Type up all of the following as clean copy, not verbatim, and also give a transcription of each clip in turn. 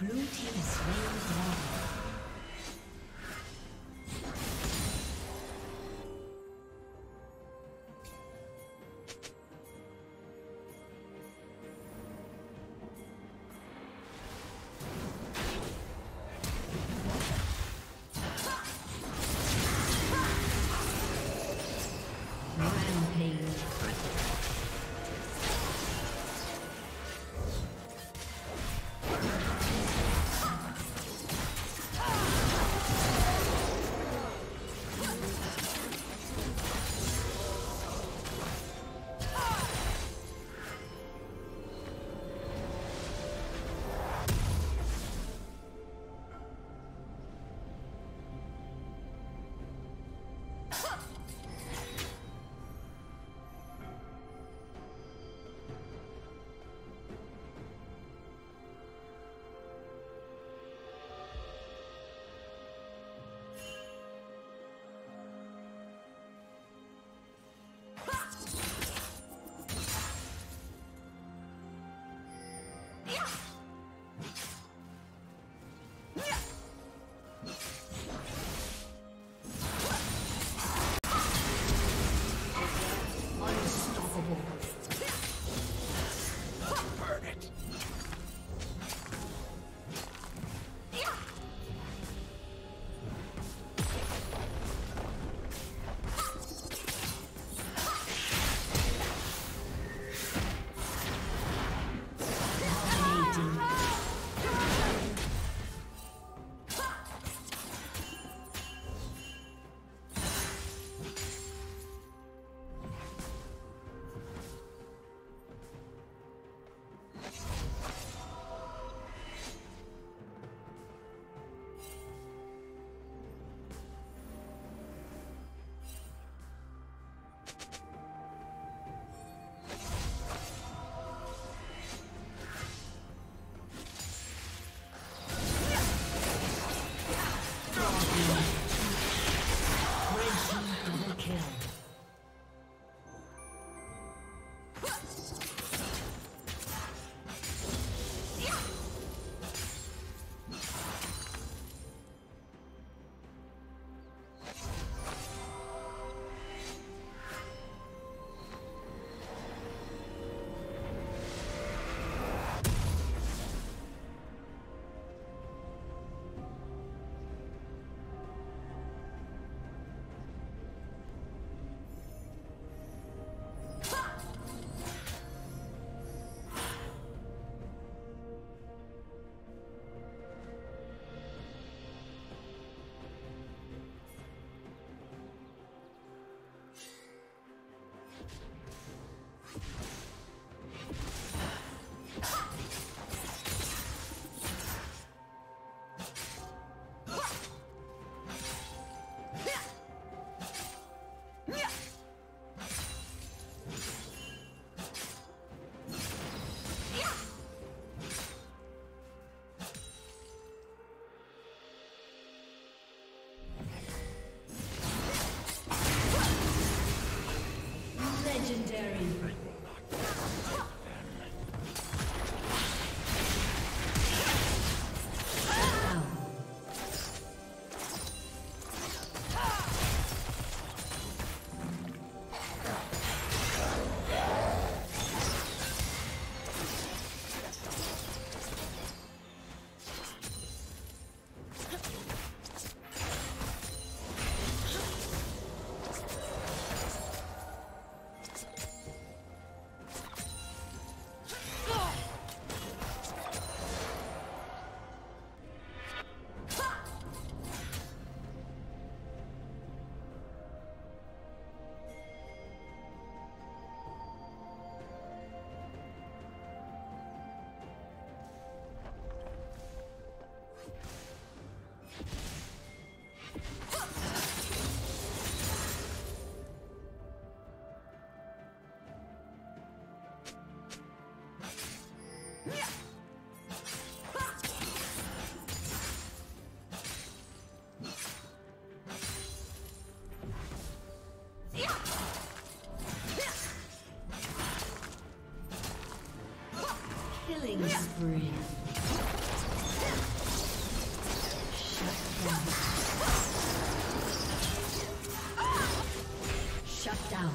Blue team is slain with lava. Killing spree. Shut down.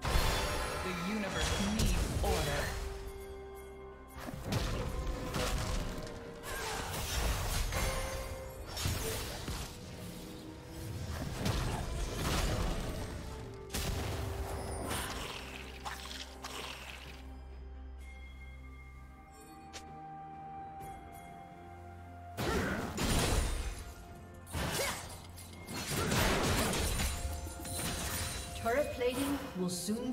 The universe needs order. Turret plating will soon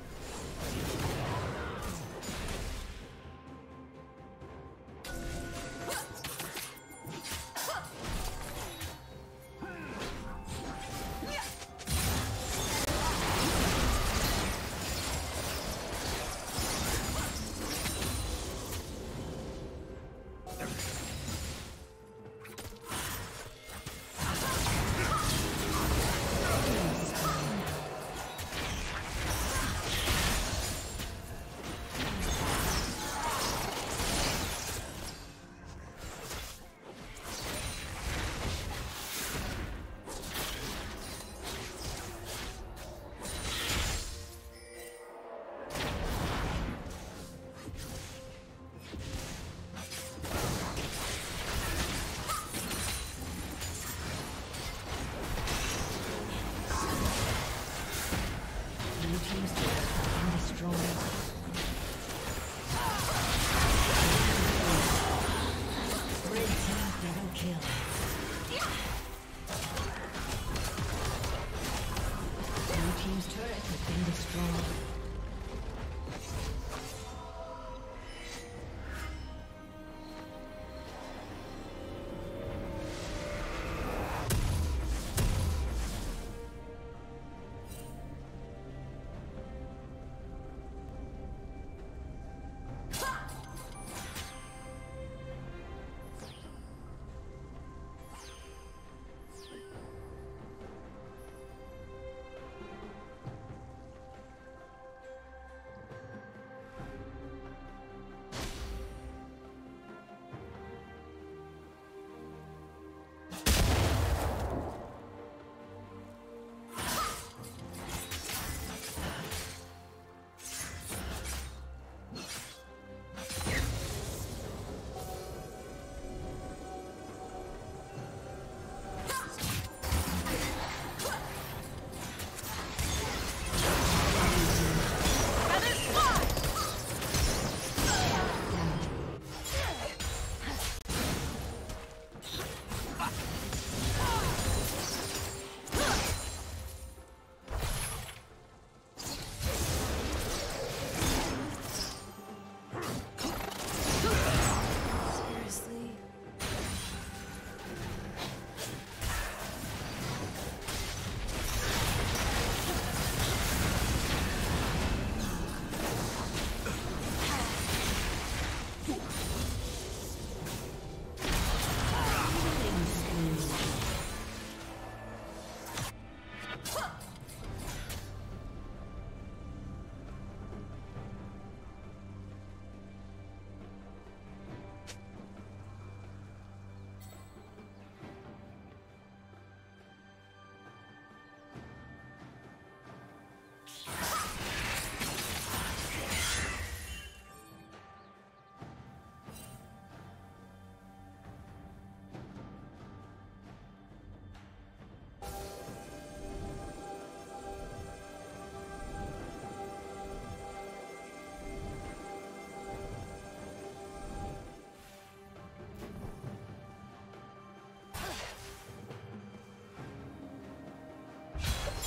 Yeah.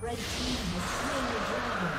Red team has slain the dragon.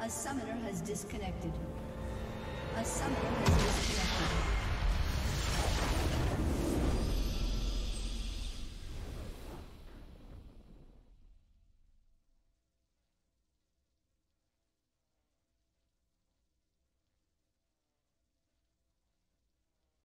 A summoner has disconnected. A summoner has disconnected.